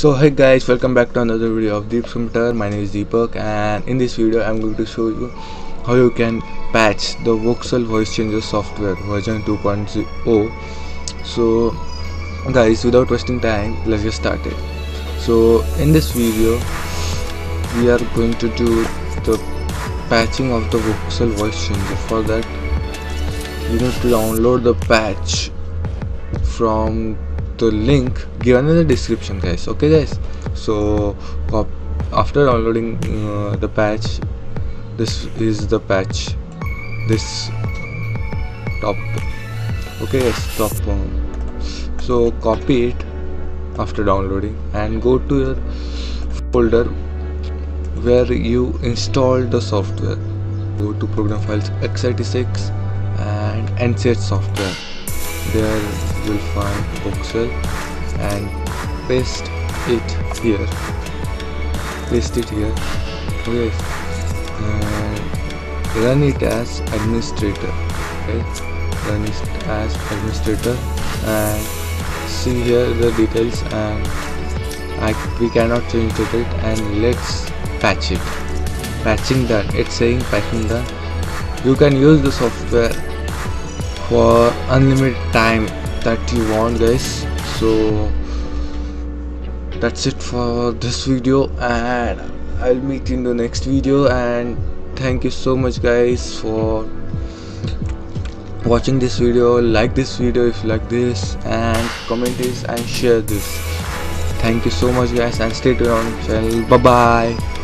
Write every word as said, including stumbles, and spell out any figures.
So hey guys, welcome back to another video of Dip's Computer. My name is Deepak, and in this video I'm going to show you how you can patch the Voxal voice changer software version two point oh. So guys, without wasting time, let's get started. So in this video we are going to do the patching of the Voxal voice changer. For that you need to download the patch from the link given in the description, guys. Okay guys, so after downloading uh, the patch, this is the patch, this top, okay guys, top um, so copy it after downloading and go to your folder where you installed the software. Go to program files, x eighty-six and N C H software. There you will find Voxal and paste it here. Paste it here. Okay. And run it as administrator. Okay. Run it as administrator and see here the details, and I, we cannot change the date, and let's patch it. Patching done. It's saying patching done. You can use the software for unlimited time that you want, guys. So that's it for this video, and I'll meet you in the next video. And thank you so much guys for watching this video. Like this video if you like this, and comment this and share this. Thank you so much guys, and stay tuned on the channel. Bye bye.